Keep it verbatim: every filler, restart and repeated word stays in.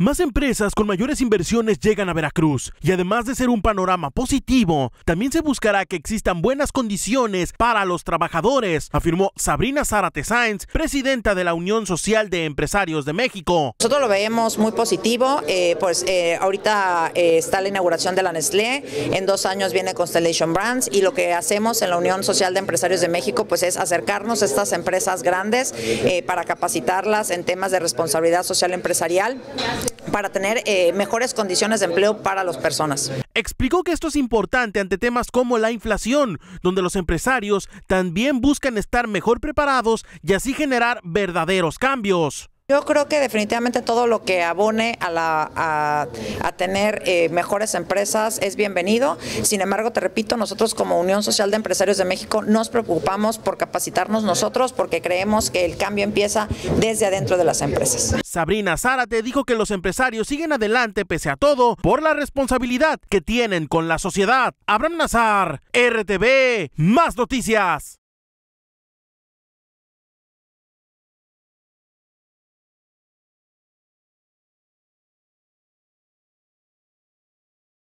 Más empresas con mayores inversiones llegan a Veracruz y además de ser un panorama positivo, también se buscará que existan buenas condiciones para los trabajadores, afirmó Sabrina Zárate Sáenz, presidenta de la Unión Social de Empresarios de México. Nosotros lo vemos muy positivo, eh, pues eh, ahorita eh, está la inauguración de la Nestlé, en dos años viene Constellation Brands y lo que hacemos en la Unión Social de Empresarios de México pues es acercarnos a estas empresas grandes eh, para capacitarlas en temas de responsabilidad social empresarial, para tener eh, mejores condiciones de empleo para las personas. Explicó que esto es importante ante temas como la inflación, donde los empresarios también buscan estar mejor preparados y así generar verdaderos cambios. Yo creo que definitivamente todo lo que abone a, la, a, a tener eh, mejores empresas es bienvenido. Sin embargo, te repito, nosotros como Unión Social de Empresarios de México nos preocupamos por capacitarnos nosotros porque creemos que el cambio empieza desde adentro de las empresas. Sabrina Zárate dijo que los empresarios siguen adelante pese a todo por la responsabilidad que tienen con la sociedad. Abraham Nazar, R T V, más noticias.